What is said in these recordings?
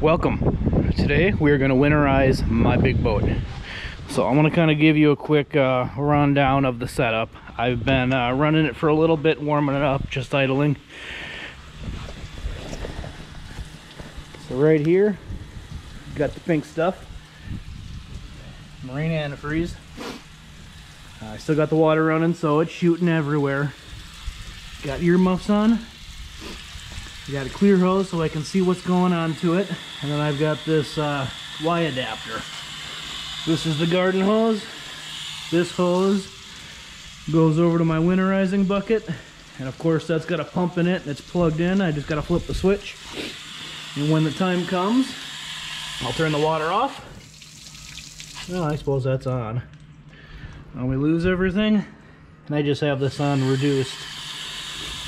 Welcome. Today we are going to winterize my big boat. So I'm going to kind of give you a quick rundown of the setup. I've been running it for a little bit, warming it up, just idling. So right here, got the pink stuff, marine antifreeze. I still got the water running, so it's shooting everywhere. Got earmuffs on. I got a clear hose so I can see what's going on to it, and then I've got this Y adapter. This is the garden hose. This hose goes over to my winterizing bucket, and of course that's got a pump in it that's plugged in. I just got to flip the switch, and when the time comes I'll turn the water off. Well, I suppose that's on. Now we lose everything, and I just have this on reduced,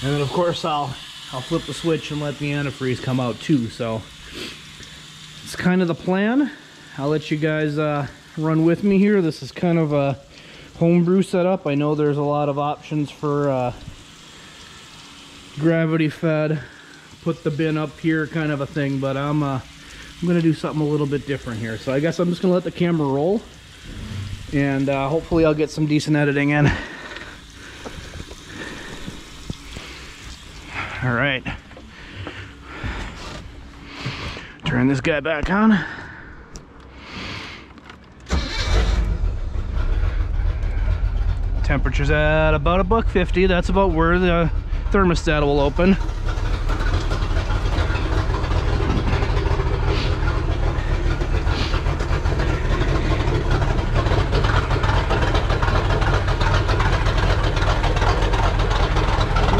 and then of course I'll flip the switch and let the antifreeze come out too. So it's kind of the plan. I'll let you guys run with me here. This is kind of a homebrew setup. I know there's a lot of options for gravity fed, put the bin up here kind of a thing, but I'm gonna do something a little bit different here. So I guess I'm just gonna let the camera roll, and hopefully I'll get some decent editing in. All right, turn this guy back on. Temperature's at about a $1.50. That's about where the thermostat will open.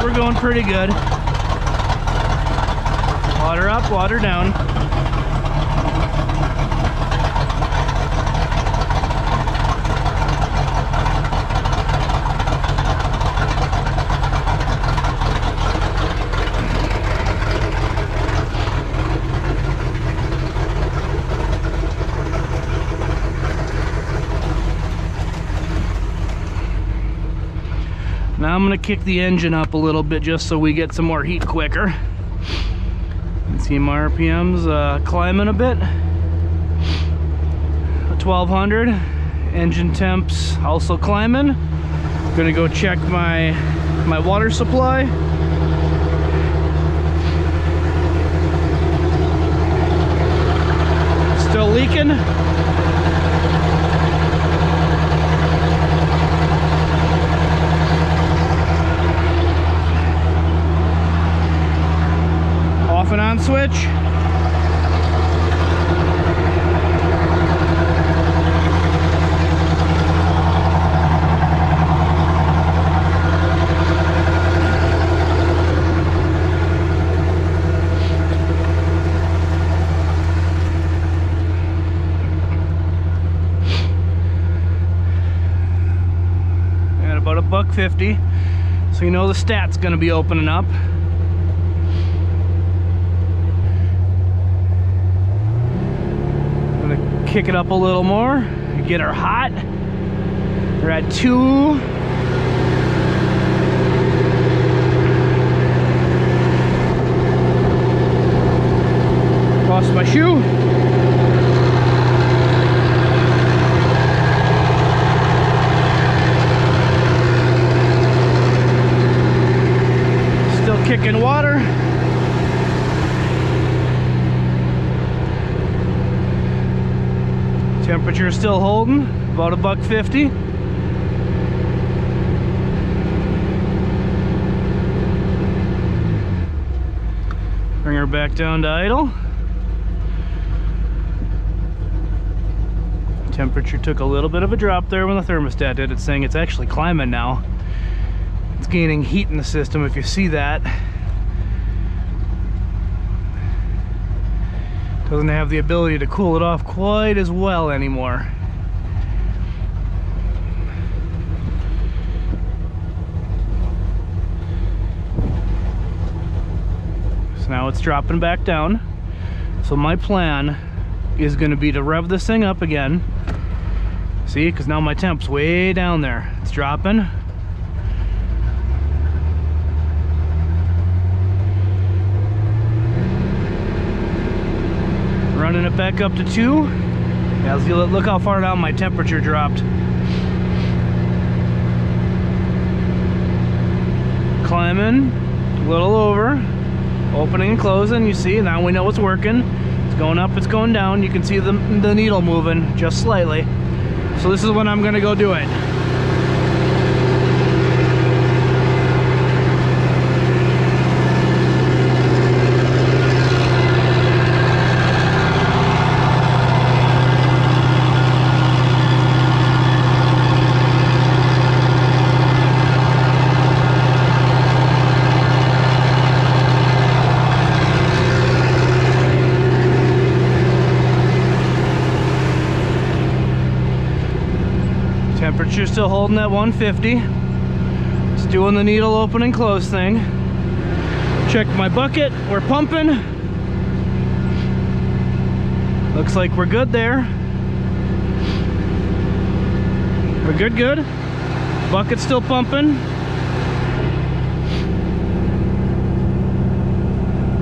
We're going pretty good. Water up, water down. Now I'm gonna kick the engine up a little bit just so we get some more heat quicker. See my RPMs climbing a bit. 1200. Engine temps also climbing. I'm gonna go check my water supply. Still leaking. An on switch. At about a $1.50, so you know the stat's going to be opening up. Kick it up a little more, get her hot. We're at 2. Lost my shoe. Still kicking water. Temperature still holding, about a $1.50. Bring her back down to idle. Temperature took a little bit of a drop there when the thermostat did. It's saying it's actually climbing now. It's gaining heat in the system, if you see that. Doesn't have the ability to cool it off quite as well anymore. So now it's dropping back down. So my plan is going to be to rev this thing up again. See, because now my temp's way down there. It's dropping. Running it back up to 2. Now look how far down my temperature dropped. Climbing, a little over, opening and closing. You see, now we know it's working. It's going up, it's going down. You can see the needle moving just slightly. So this is when I'm gonna go do it. Temperature's still holding at 150. It's doing the needle open and close thing. Check my bucket, we're pumping. Looks like we're good there. We're good. Bucket's still pumping.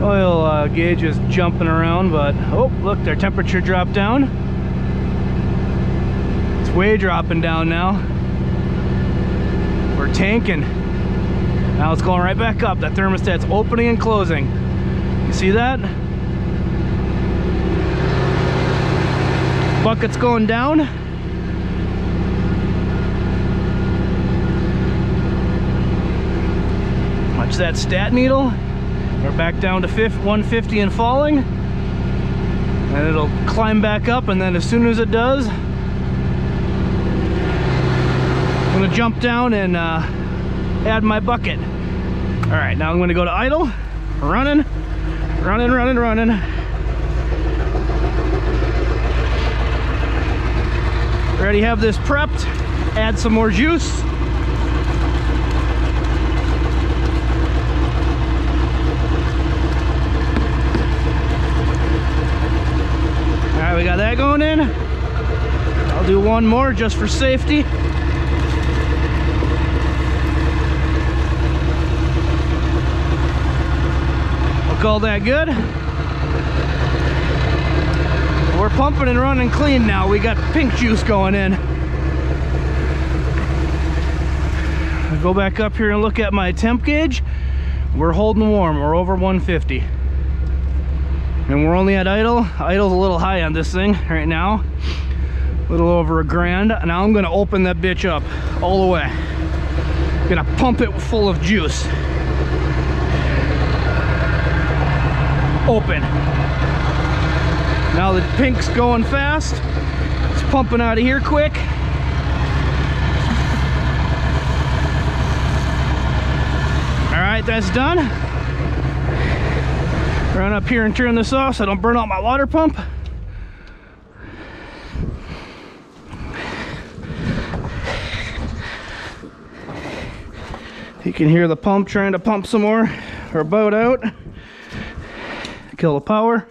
Oil gauge is jumping around, but oh, look, their temperature dropped down. Way dropping down now. We're tanking. Now it's going right back up. That thermostat's opening and closing. You see that? Bucket's going down. Watch that stat needle. We're back down to 150 and falling. And it'll climb back up, and then as soon as it does, I'm gonna jump down and add my bucket. All right, now I'm gonna go to idle, running. Already have this prepped, add some more juice. All right, we got that going in. I'll do one more just for safety. All that good. We're pumping and running clean now. We got pink juice going in. I'll go back up here and look at my temp gauge. We're holding warm. We're over 150. And we're only at idle. Idle's a little high on this thing right now. A little over $1,000. Now I'm gonna open that bitch up all the way. I'm gonna pump it full of juice. Open. Now the pink's going fast. It's pumping out of here quick. All right, that's done. Run up here and turn this off so I don't burn out my water pump. You can hear the pump trying to pump some more. Our boat out. Kill the power,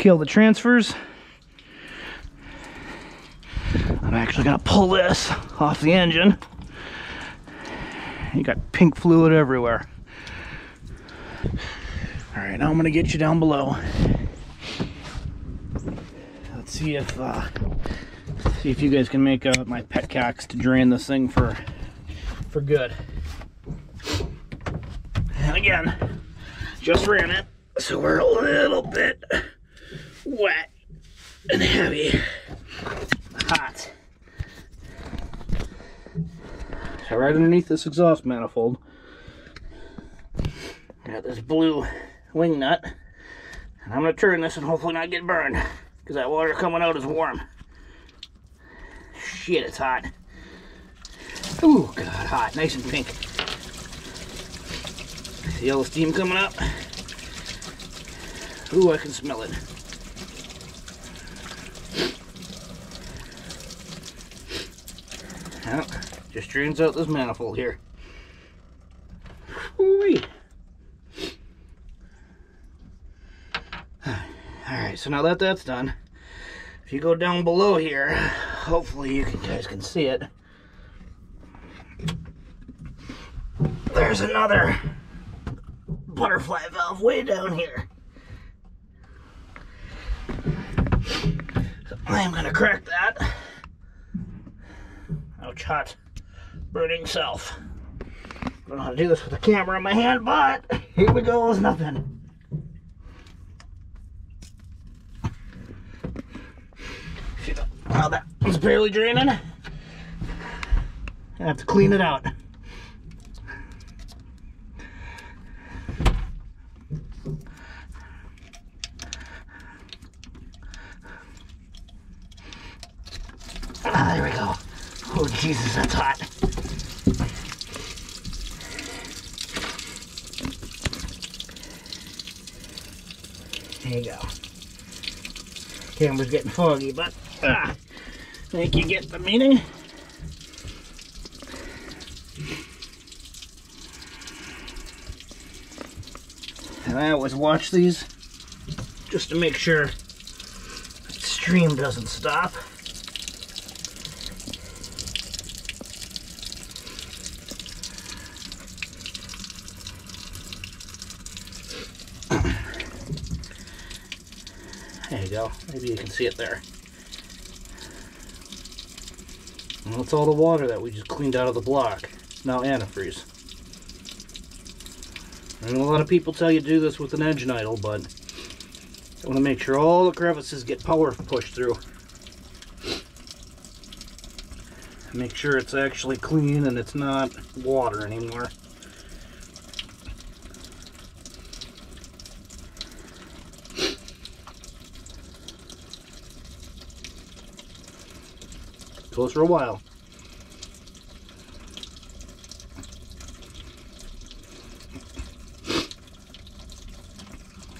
kill the transfers. I'm actually gonna pull this off the engine. You got pink fluid everywhere. All right, now I'm gonna get you down below. Let's see if you guys can make my petcocks to drain this thing for good. And again, just ran it, so we're a little bit wet and heavy, hot. So right underneath this exhaust manifold, got this blue wing nut, and I'm gonna turn this and hopefully not get burned, because that water coming out is warm. Shit, it's hot. Ooh, God, hot, nice and pink. See all the steam coming up? Ooh, I can smell it. Well, just drains out this manifold here. Ooh-wee. Alright, so now that that's done, if you go down below here, hopefully you guys can see it. There's another butterfly valve way down here. So I am going to crack that. Ouch, hot, burning self. I don't know how to do this with a camera in my hand, but here we go with nothing. Wow, that was barely draining. I have to clean it out. Ah, there we go. Oh, Jesus, that's hot. There you go. Camera's getting foggy, but I think you get the meaning. And I always watch these just to make sure the stream doesn't stop. There you go. Maybe you can see it there. And that's all the water that we just cleaned out of the block. Now antifreeze. I know a lot of people tell you to do this with an engine idle, but I want to make sure all the crevices get power pushed through. Make sure it's actually clean and it's not water anymore. Close for a while.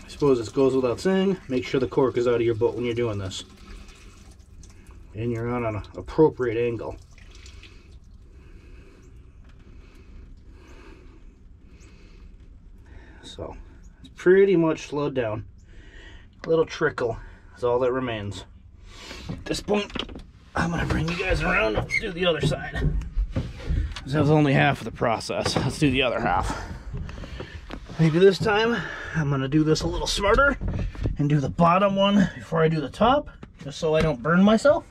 I suppose this goes without saying, make sure the cork is out of your boat when you're doing this. And you're on an appropriate angle. So, it's pretty much slowed down. A little trickle is all that remains. At this point, I'm going to bring you guys around. Let's do the other side. That was only half of the process. Let's do the other half. Maybe this time I'm going to do this a little smarter and do the bottom one before I do the top, just so I don't burn myself.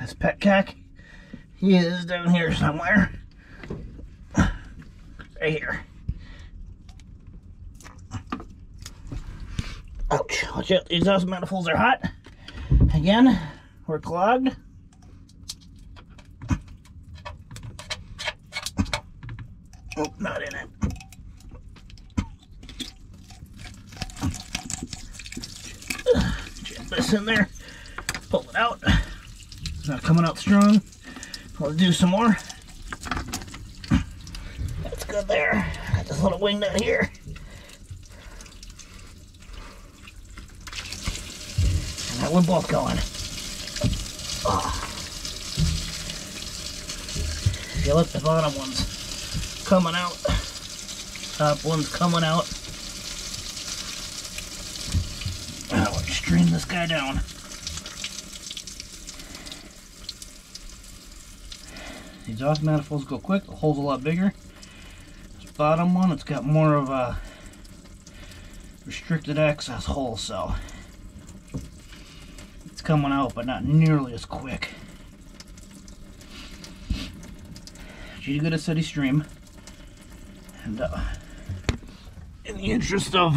That's Petcac. He is down here somewhere. Right here. Ouch, watch out, the exhaust manifolds are hot. Again, we're clogged. Oh, not in it. Jam this in there, pull it out. It's not coming out strong. Let's do some more. That's good there. Got this little wing nut here. We're both going. Oh. You look, the bottom one's coming out. Top one's coming out. Now we'll stream this guy down. The exhaust manifolds go quick. The hole's a lot bigger. This bottom one, it's got more of a restricted access hole, so coming out, but not nearly as quick. You get a steady stream, and in the interest of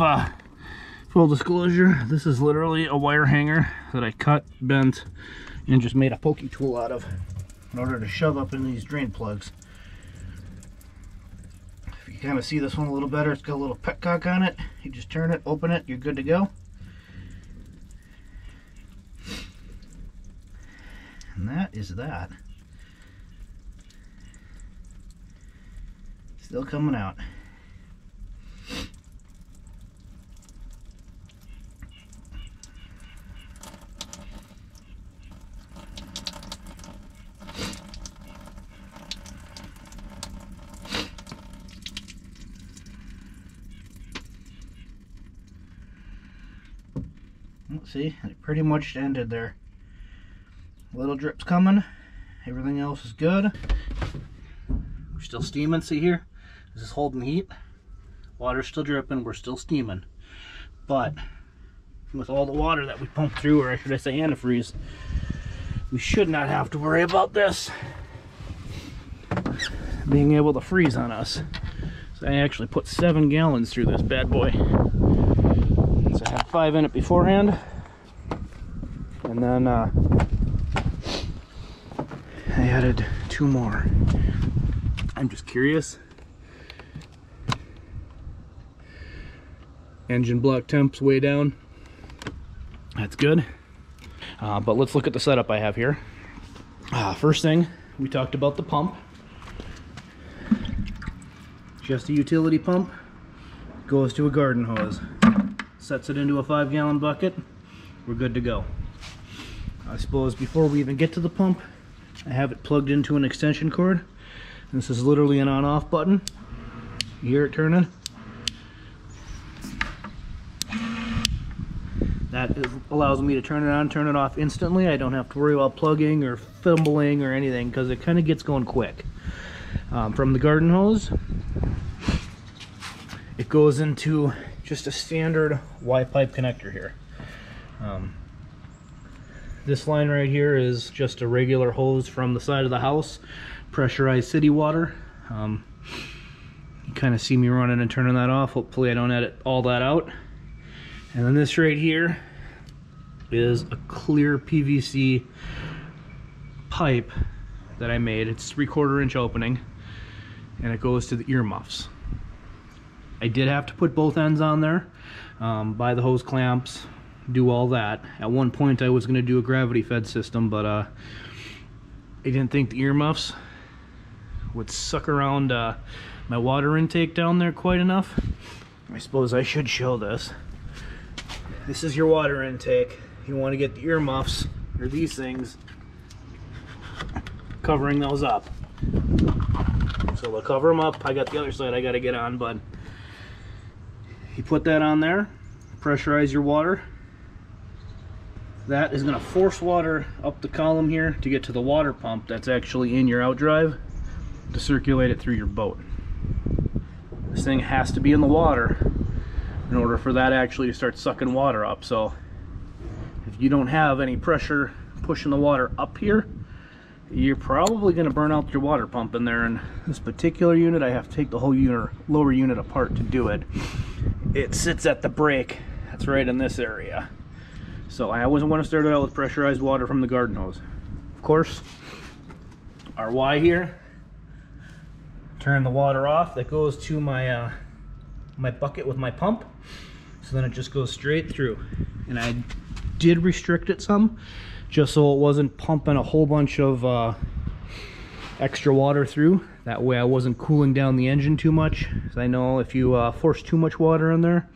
full disclosure, this is literally a wire hanger that I cut, bent, and just made a pokey tool out of in order to shove up in these drain plugs. If you kind of see this one a little better, it's got a little Petcac on it. You just turn it, open it, you're good to go. And that is that. Still coming out. Let's see, it pretty much ended there. Little drips coming, everything else is good. We're still steaming, see here? This is holding heat. Water's still dripping, we're still steaming. But with all the water that we pumped through, or should I say antifreeze, we should not have to worry about this being able to freeze on us. So I actually put 7 gallons through this bad boy. So I had 5 in it beforehand, and then I added 2 more. I'm just curious. Engine block temp's way down. That's good. But let's look at the setup I have here. First thing, we talked about the pump. Just a utility pump. Goes to a garden hose. Sets it into a 5 gallon bucket. We're good to go. I suppose before we even get to the pump, I have it plugged into an extension cord. This is literally an on-off button. You hear it turning. That allows me to turn it on, turn it off instantly. I don't have to worry about plugging or fumbling or anything, because it kind of gets going quick. From the garden hose, it goes into just a standard Y-pipe connector here. This line right here is just a regular hose from the side of the house, pressurized city water. You kind of see me running and turning that off. Hopefully I don't edit all that out. And then this right here is a clear PVC pipe that I made. It's 3/4 inch opening, and it goes to the earmuffs. I did have to put both ends on there, buy the hose clamps, do all that. At one point I was going to do a gravity fed system, but I didn't think the earmuffs would suck around my water intake down there quite enough. I suppose I should show this. This is your water intake. You want to get the earmuffs, or these things, covering those up. So they'll cover them up. I got the other side I got to get on, but you put that on there, pressurize your water. That is going to force water up the column here to get to the water pump that's actually in your outdrive to circulate it through your boat. This thing has to be in the water in order for that actually to start sucking water up. So if you don't have any pressure pushing the water up here, you're probably going to burn out your water pump in there. And this particular unit, I have to take the whole unit, lower unit, apart to do it. It sits at the break that's right in this area. So I always want to start it out with pressurized water from the garden hose. Of course, our Y here, turn the water off. That goes to my my bucket with my pump. So then it just goes straight through. And I did restrict it some, just so it wasn't pumping a whole bunch of extra water through. That way I wasn't cooling down the engine too much. Because I know if you force too much water in there,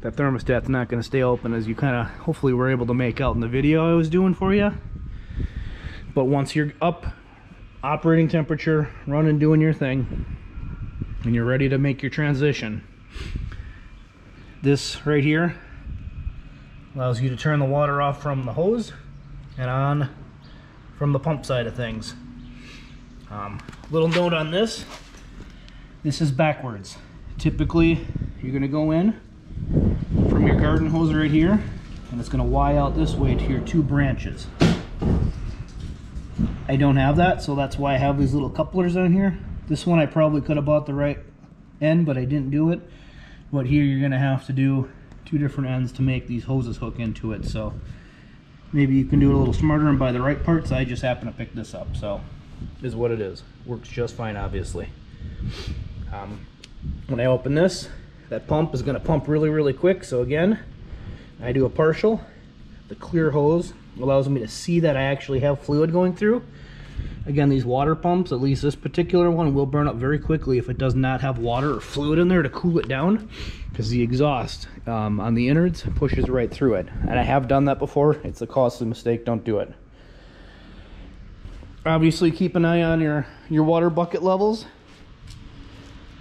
that thermostat's not going to stay open, as you kind of hopefully were able to make out in the video I was doing for you. But once you're up operating temperature, running, doing your thing, and you're ready to make your transition, this right here allows you to turn the water off from the hose and on from the pump side of things. Little note on this, this is backwards. Typically you're going to go in from your garden hose right here, and it's going to Y out this way to your 2 branches. I don't have that, so that's why I have these little couplers on here. This one I probably could have bought the right end, but I didn't do it. But here you're going to have to do 2 different ends to make these hoses hook into it. So maybe you can do it a little smarter and buy the right parts. I just happen to pick this up, so is what it is. Works just fine, obviously. When I open this, that pump is going to pump really, really quick. So again, I do a partial. The clear hose allows me to see that I actually have fluid going through. Again, these water pumps, at least this particular one, will burn up very quickly if it does not have water or fluid in there to cool it down, because the exhaust on the innards pushes right through it. And I have done that before. It's a costly mistake. Don't do it. Obviously, keep an eye on your water bucket levels.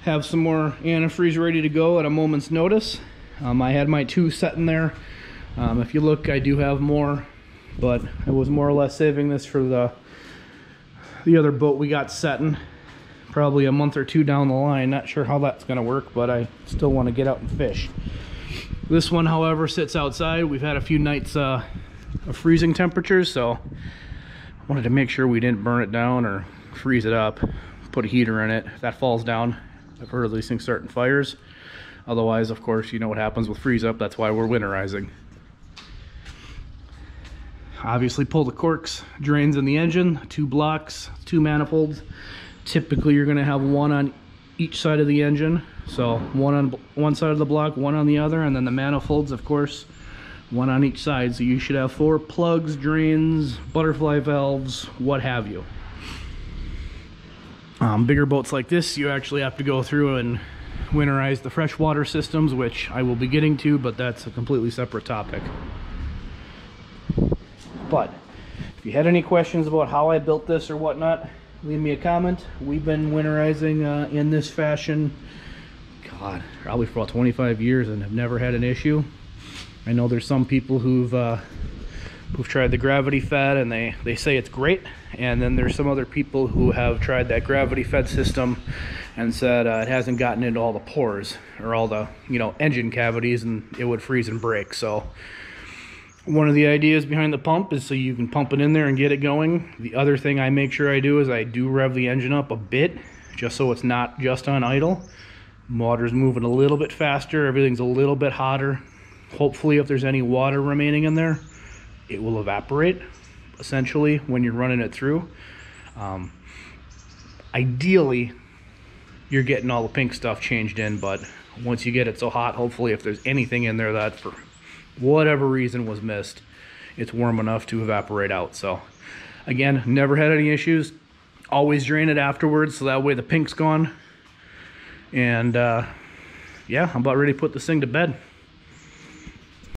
Have some more antifreeze ready to go at a moment's notice. I had my 2 set in there. If you look, I do have more, but I was more or less saving this for the other boat we got setting. probably a month or two down the line. Not sure how that's going to work, but I still want to get out and fish. This one, however, sits outside. We've had a few nights of freezing temperatures, so I wanted to make sure we didn't burn it down or freeze it up. Put a heater in it. If that falls down, I've heard of these things starting fires. Otherwise, of course, you know what happens with freeze up. That's why we're winterizing. Obviously pull the corks, drains in the engine, two blocks, two manifolds. Typically you're going to have one on each side of the engine, so one on one side of the block, one on the other, and then the manifolds, of course, one on each side. So you should have four plugs, drains, butterfly valves, what have you. Bigger boats like this, you actually have to go through and winterize the freshwater systems, which I will be getting to, but that's a completely separate topic. But if you had any questions about how I built this or whatnot, leave me a comment. We've been winterizing in this fashion, God, probably for about 25 years and have never had an issue. I know there's some people who've tried the gravity fed and they say it's great. And then there's some other people who have tried that gravity fed system and said it hasn't gotten into all the pores or all the, you know, engine cavities, and it would freeze and break. So one of the ideas behind the pump is so you can pump it in there and get it going. The other thing I make sure I do is I do rev the engine up a bit, just so it's not just on idle. Water's moving a little bit faster, everything's a little bit hotter. Hopefully if there's any water remaining in there, it will evaporate, essentially, when you're running it through. Ideally, you're getting all the pink stuff changed in, but once you get it so hot, hopefully if there's anything in there that for whatever reason was missed, it's warm enough to evaporate out. So again, never had any issues. Always drain it afterwards, so that way the pink's gone. And yeah, I'm about ready to put this thing to bed.